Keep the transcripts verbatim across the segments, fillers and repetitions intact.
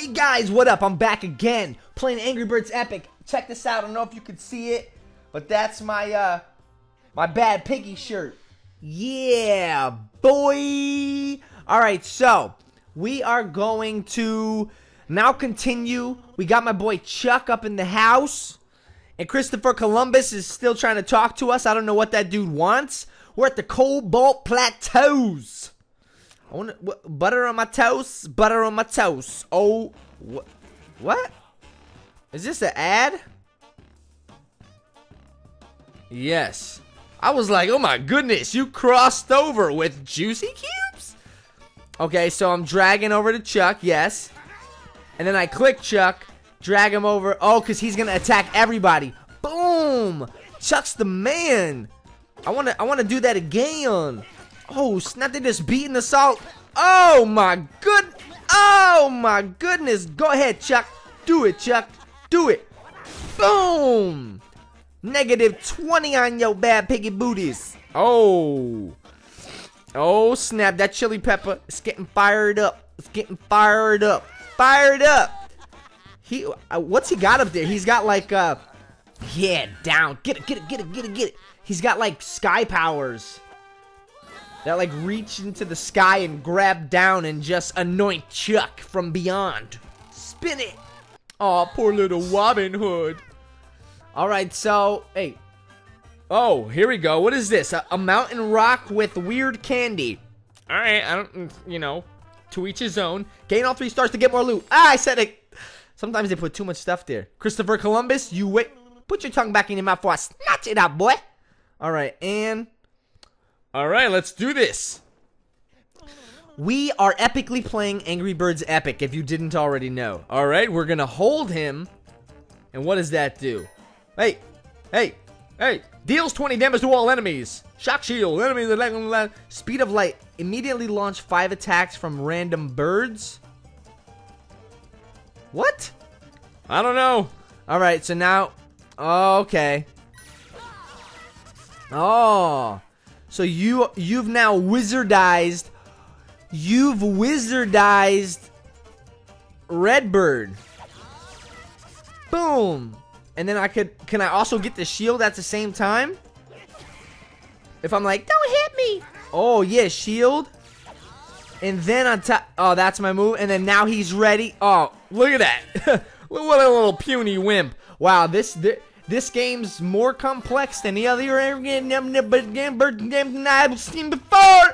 Hey guys, what up? I'm back again playing Angry Birds Epic. Check this out. I don't know if you could see it, but that's my uh my bad piggy shirt. Yeah, boy. All right, so we are going to now continue. We got my boy Chuck up in the house, and Christopher Columbus is still trying to talk to us. I don't know what that dude wants. We're at the Cobalt Plateaus. I wanna, what, butter on my toast, butter on my toast. Oh, wh what? Is this an ad? Yes. I was like, oh my goodness, you crossed over with Juicy Cubes? Okay, so I'm dragging over to Chuck, yes. And then I click Chuck, drag him over. Oh, because he's going to attack everybody. Boom! Chuck's the man. I want to I wanna do that again. Oh, snap, they just beating us all. Oh, my good. Oh, my goodness. Go ahead, Chuck. Do it, Chuck. Do it. Boom. negative twenty on your bad piggy booties. Oh. Oh, snap. That chili pepper is getting fired up. It's getting fired up. Fired up. He, uh, what's he got up there? He's got like, uh, yeah, down. Get it, get it, get it, get it, get it. He's got like sky powers that like reach into the sky and grab down and just anoint Chuck from beyond. Spin it. Aw, oh, poor little Robin Hood. Alright, so, hey. Oh, here we go. What is this? A, a mountain rock with weird candy. Alright, I don't, you know, to each his own. Gain all three stars to get more loot. Ah, I said it. Sometimes they put too much stuff there. Christopher Columbus, you wait. Put your tongue back in your mouth before I snatch it out, boy. Alright, and... Alright, let's do this. We are epically playing Angry Birds Epic, if you didn't already know. Alright, we're gonna hold him. And what does that do? Hey, hey, hey. Deals twenty damage to all enemies. Shock shield. Enemy. Speed of light. Immediately launch five attacks from random birds. What? I don't know. Alright, so now... Oh, okay. Oh... So you you've now wizardized, you've wizardized Redbird. Boom. And then I could, can I also get the shield at the same time? If I'm like, don't hit me. Oh yeah, shield. And then on top, oh that's my move. And then now he's ready. Oh, look at that. What a little puny wimp. Wow, this. this This game's more complex than the other ever I've seen before.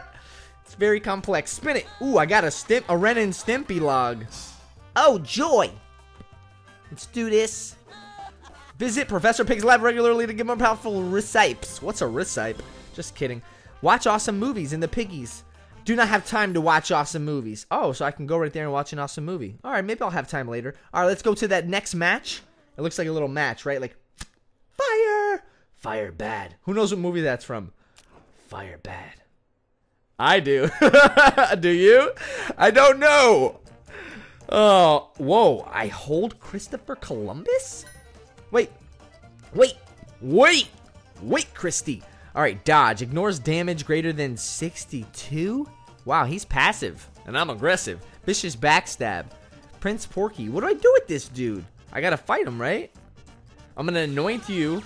It's very complex. Spin it. Ooh, I got a stim a Ren and Stimpy log. Oh joy! Let's do this. Visit Professor Pig's Lab regularly to get more powerful recipes. What's a recipe? Just kidding. Watch awesome movies in the piggies. Do not have time to watch awesome movies. Oh, so I can go right there and watch an awesome movie. All right, maybe I'll have time later. All right, let's go to that next match. It looks like a little match, right? Like. Fire! Fire bad. Who knows what movie that's from? Fire bad. I do. Do you? I don't know. Oh, whoa. I hold Christopher Columbus? Wait. Wait. Wait. Wait, Christy. All right, dodge. Ignores damage greater than sixty-two? Wow, he's passive. And I'm aggressive. Vicious backstab. Prince Porky. What do I do with this dude? I gotta fight him, right? I'm going to anoint you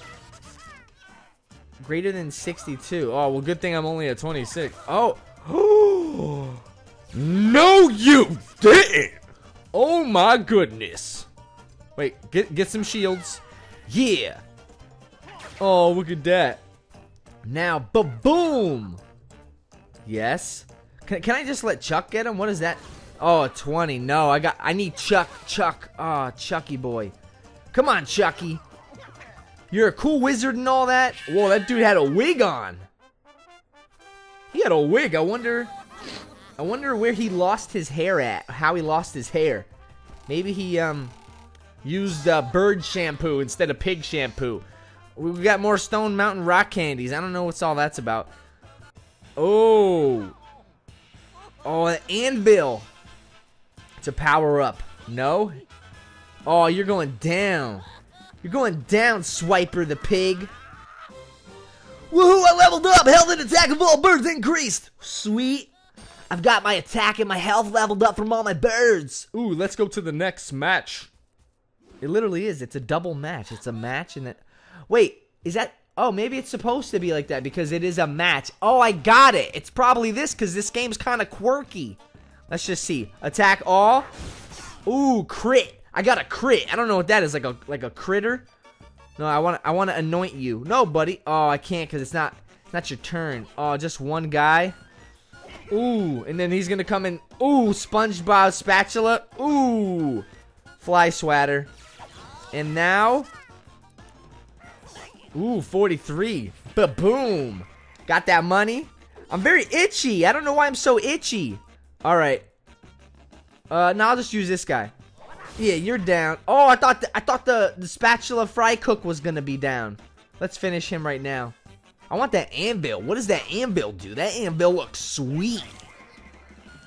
greater than sixty-two. Oh, well, good thing I'm only at twenty-six. Oh. No, you didn't. Oh, my goodness. Wait, get get some shields. Yeah. Oh, look at that. Now, ba-boom. Yes. Can, can I just let Chuck get him? What is that? Oh, twenty. No, I got. I need Chuck. Chuck. Ah, oh, Chucky boy. Come on, Chucky. You're a cool wizard and all that. Whoa, that dude had a wig on. He had a wig. I wonder I wonder where he lost his hair at. How he lost his hair. Maybe he um used uh, bird shampoo instead of pig shampoo. We've got more Stone Mountain rock candies. I don't know what's all that's about. Oh. Oh, an anvil. To power up. No? Oh, you're going down. You're going down, Swiper the pig. Woohoo, I leveled up! Health and attack of all birds increased! Sweet. I've got my attack and my health leveled up from all my birds. Ooh, let's go to the next match. It literally is. It's a double match. It's a match and then... Wait, is that... Oh, maybe it's supposed to be like that because it is a match. Oh, I got it. It's probably this because this game's kind of quirky. Let's just see. Attack all. Ooh, crit. I got a crit. I don't know what that is. Like a like a critter? No, I want I want to anoint you. No, buddy. Oh, I can't because it's not not your turn. Oh, just one guy. Ooh, and then he's gonna come in. Ooh, SpongeBob spatula. Ooh, fly swatter. And now, ooh, forty-three. Ba-boom. Got that money. I'm very itchy. I don't know why I'm so itchy. All right. Uh, now I'll just use this guy. Yeah, you're down. Oh, I thought the, I thought the, the spatula fry cook was gonna be down. Let's finish him right now. I want that anvil. What does that anvil do? That anvil looks sweet.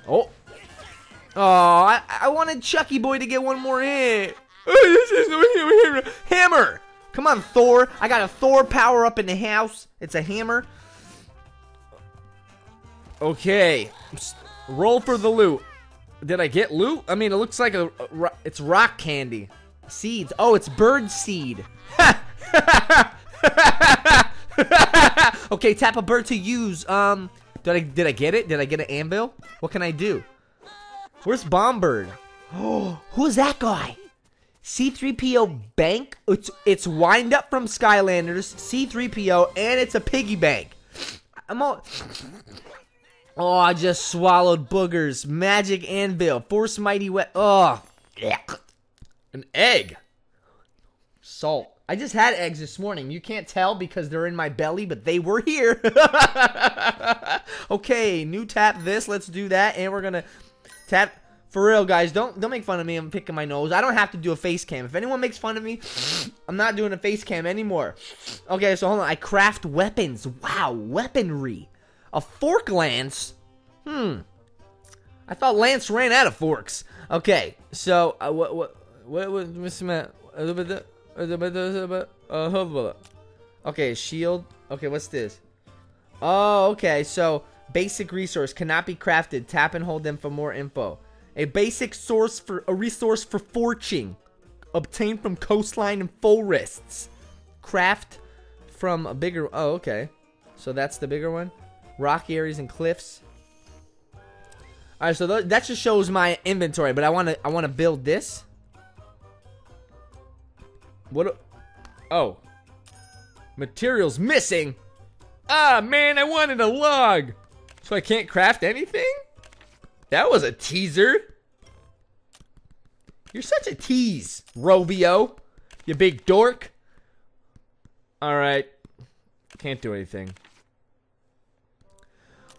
Oh. Oh, I, I wanted Chucky Boy to get one more hit. This is the hammer. Come on, Thor. I got a Thor power up in the house. It's a hammer. Okay. Roll for the loot. Did I get loot? I mean, it looks like a... a it's rock candy. Seeds. Oh, it's bird seed. Okay, tap a bird to use. Um, did I did I get it? Did I get an anvil? What can I do? Where's Bombbird? Oh, who's that guy? C three P O Bank. It's it's Wind Up from Skylanders. C three P O, and it's a piggy bank. I'm all. Oh, I just swallowed boogers. Magic anvil. Force mighty wet. Oh, an egg. Salt. I just had eggs this morning. You can't tell because they're in my belly, but they were here. Okay, new tap this. Let's do that, and we're gonna tap. For real, guys, don't don't make fun of me. I'm picking my nose. I don't have to do a face cam. If anyone makes fun of me, I'm not doing a face cam anymore. Okay, so hold on. I craft weapons. Wow, weaponry. A fork lance? Hmm. I thought Lance ran out of forks. Okay, so uh, what what what was Mister Matt? Okay, shield. Okay, what's this? Oh, okay, so basic resource cannot be crafted. Tap and hold them for more info. A basic source for a resource for forging, obtained from coastline and forests. Craft from a bigger. Oh, okay, so that's the bigger one. Rock areas and cliffs. All right, so th that just shows my inventory, but I wanna I wanna build this. What? Oh, materials missing. Ah, man, I wanted a log, so I can't craft anything. That was a teaser. You're such a tease, Rovio, you big dork. All right, can't do anything.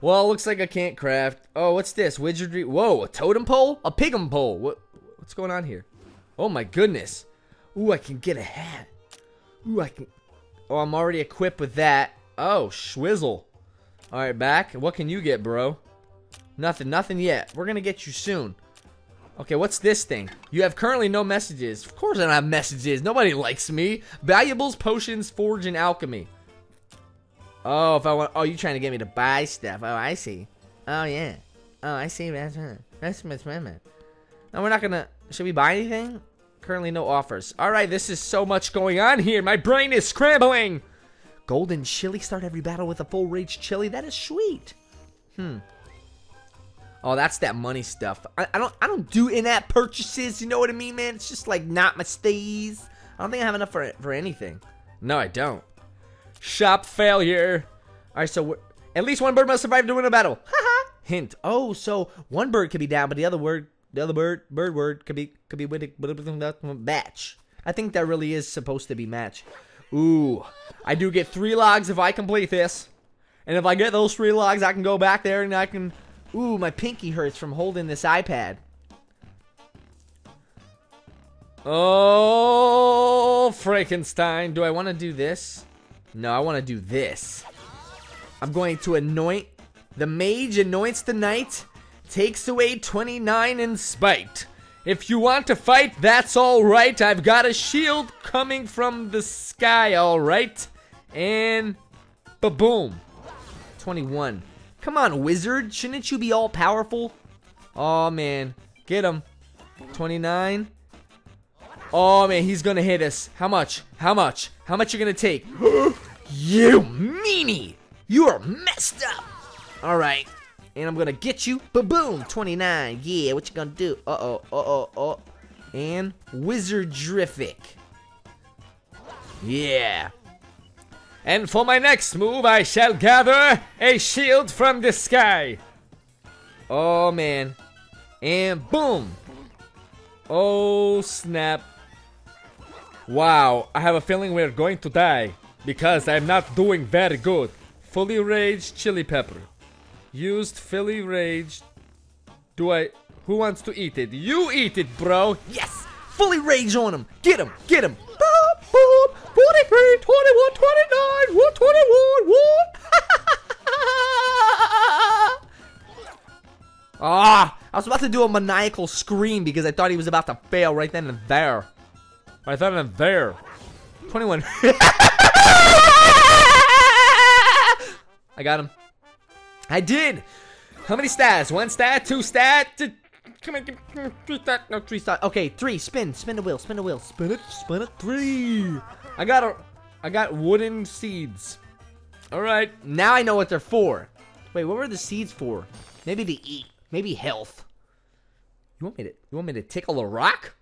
Well, looks like I can't craft. Oh, what's this? Wizardry. Whoa, a totem pole, a pig'em pole. What? What's going on here? Oh my goodness. Ooh, I can get a hat. Ooh, I can... Oh, I'm already equipped with that. Oh, schwizzle. Alright, back. What can you get, bro? Nothing, nothing yet. We're gonna get you soon. Okay, what's this thing? You have currently no messages. Of course I don't have messages. Nobody likes me. Valuables, potions, forge, and alchemy. Oh, if I want... Oh, you're trying to get me to buy stuff. Oh, I see. Oh, yeah. Oh, I see. That's right. That's my man. No, we're not gonna... Should we buy anything? Currently no offers. Alright, this is so much going on here. My brain is scrambling. Golden chili. Start every battle with a full rage chili. That is sweet. Hmm. Oh, that's that money stuff. I, I don't I don't do in-app purchases. You know what I mean, man? It's just like not my stays. I don't think I have enough for, for anything. No, I don't. Shop failure. Alright, so we're, at least one bird must survive to win a battle. Haha. Hint. Oh, so one bird could be down, but the other word... The other bird, bird word could be could be match. I think that really is supposed to be match. Ooh, I do get three logs if I complete this, and if I get those three logs, I can go back there and I can. Ooh, my pinky hurts from holding this iPad. Oh, Frankenstein! Do I want to do this? No, I want to do this. I'm going to anoint. The mage anoints the knight. Takes away twenty-nine in spite. If you want to fight, that's alright. I've got a shield coming from the sky, alright. And ba-boom. twenty-one. Come on, wizard. Shouldn't you be all powerful? Oh, man. Get him. twenty-nine. Oh, man. He's going to hit us. How much? How much? How much you going to take? You meanie. You are messed up. All right. And I'm going to get you. Ba-boom. twenty-nine. Yeah. What you going to do? Uh-oh. Uh-oh. Uh-oh. And wizardrific. Yeah. And for my next move, I shall gather a shield from the sky. Oh, man. And boom. Oh, snap. Wow, I have a feeling we're going to die because I'm not doing very good. Fully raged chili pepper. Used fully raged. Do I... Who wants to eat it? You eat it, bro. Yes. Fully rage on him. Get him. Get him. Boop, boop. forty-three, twenty-one, twenty-nine. What? twenty-one. What? Ah, I was about to do a maniacal scream because I thought he was about to fail right then and there. Right then and there. twenty-one. I got him. I did. How many stats? One stat, two stat. Come on, come on, three stat. No, three stat. Okay, three. Spin, spin the wheel, spin the wheel. Spin it, spin it. Three. I got a, I got wooden seeds. All right, now I know what they're for. Wait, what were the seeds for? Maybe to eat. Maybe health. You want me to you want me to tickle a rock?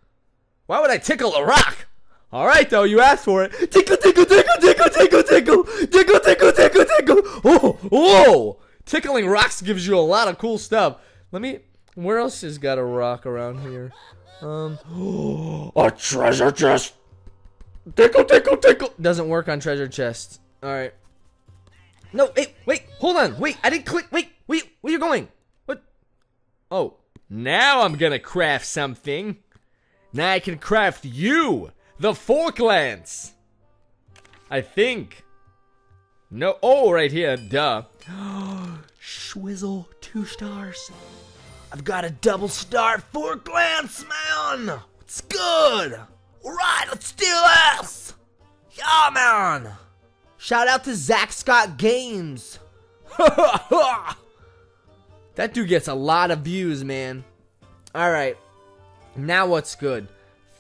Why would I tickle a rock? Alright though, you asked for it. Tickle tickle tickle tickle tickle tickle tickle tickle tickle tickle. Oh, oh, tickling rocks gives you a lot of cool stuff. Let me where else has got a rock around here? Um a treasure chest. Tickle tickle tickle doesn't work on treasure chests. Alright. No, wait, wait, hold on, wait, I didn't click, wait, wait, where are you going? What? Oh, now I'm gonna craft something. Now I can craft you, the fork lance. I think. No, oh, right here, duh. Schwizzle, two stars. I've got a double star fork lance, man. It's good. All right, let's do this. Yeah, man. Shout out to Zach Scott Games. That dude gets a lot of views, man. All right. Now what's good?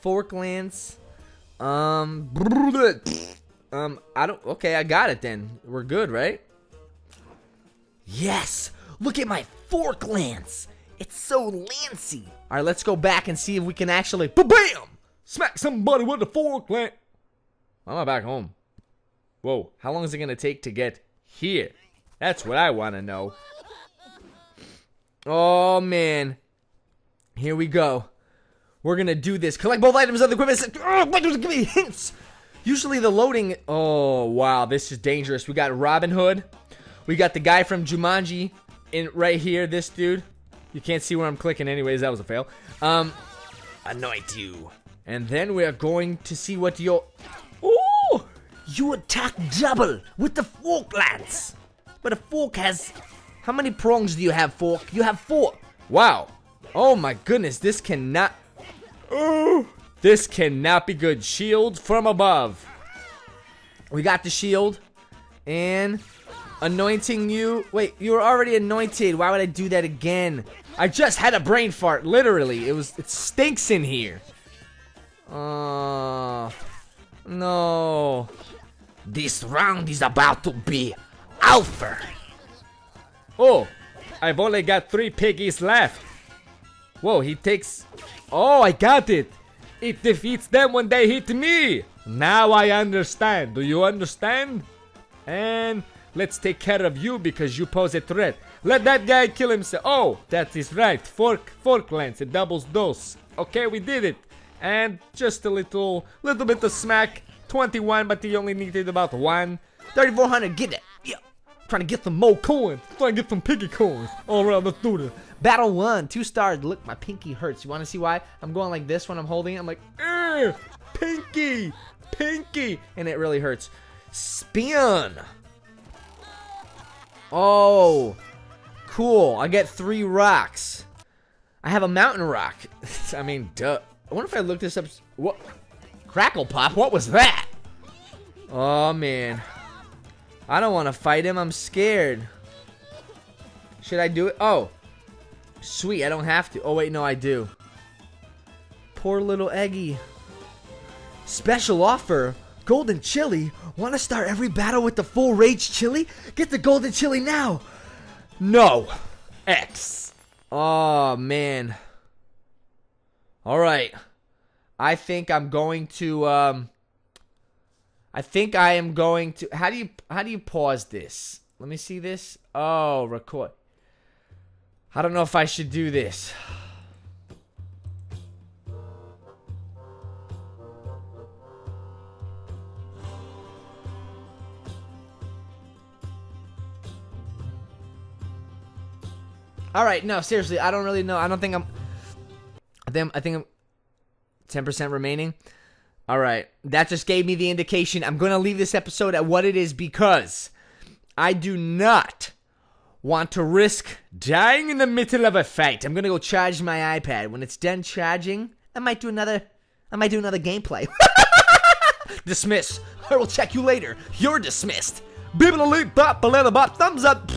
Fork lance. Um Um I don't okay, I got it then. We're good, right? Yes. Look at my fork lance. It's so lancy. All right, let's go back and see if we can actually ba-bam! Smack somebody with the fork lance. I'm not back home. Whoa, how long is it going to take to get here? That's what I want to know. Oh, man. Here we go. We're going to do this. Collect both items of the equipment. Oh, give me hints. Usually the loading... Oh, wow. This is dangerous. We got Robin Hood. We got the guy from Jumanji in right here, this dude. You can't see where I'm clicking anyways. That was a fail. Um, Anoint you. And then we are going to see what your... You attack double with the fork lance. But a fork has... How many prongs do you have, fork? You have four. Wow. Oh my goodness, this cannot... Oh, this cannot be good. Shield from above. We got the shield. And... Anointing you. Wait, you were already anointed. Why would I do that again? I just had a brain fart, literally. It was... It stinks in here. Oh... No... This round is about to be alpha. Oh, I've only got three piggies left. Whoa, he takes... Oh, I got it. It defeats them when they hit me. Now I understand. Do you understand? And let's take care of you because you pose a threat. Let that guy kill himself. Oh, that is right. Fork, fork lance. It doubles those. Okay, we did it. And just a little, little bit of smack. twenty-one, but he only needed about one. thirty-four hundred, get it. Yeah. Trying to get some more coins. Trying to get some piggy coins. All right, let's do this. Battle one, two stars. Look, my pinky hurts. You want to see why? I'm going like this when I'm holding it. I'm like, er, pinky, pinky. And it really hurts. Spin. Oh, cool. I get three rocks. I have a mountain rock. I mean, duh. I wonder if I look this up. What? Crackle Pop, what was that? Oh, man. I don't want to fight him. I'm scared. Should I do it? Oh. Sweet, I don't have to. Oh, wait, no, I do. Poor little Eggy. Special offer. Golden chili? Want to start every battle with the full rage chili? Get the golden chili now. No. X. Oh, man. All right. I think I'm going to, um, I think I am going to, how do you, how do you pause this? Let me see this. Oh, record. I don't know if I should do this. All right, no, seriously, I don't really know. I don't think I'm, I think I'm, I think I'm ten percent remaining. All right, that just gave me the indication. I'm going to leave this episode at what it is because I do not want to risk dying in the middle of a fight. I'm going to go charge my iPad. When it's done charging, I might do another, I might do another gameplay. Dismiss. I will check you later. You're dismissed. Bibble-a-leap-bop-a-leather-bop. Thumbs up.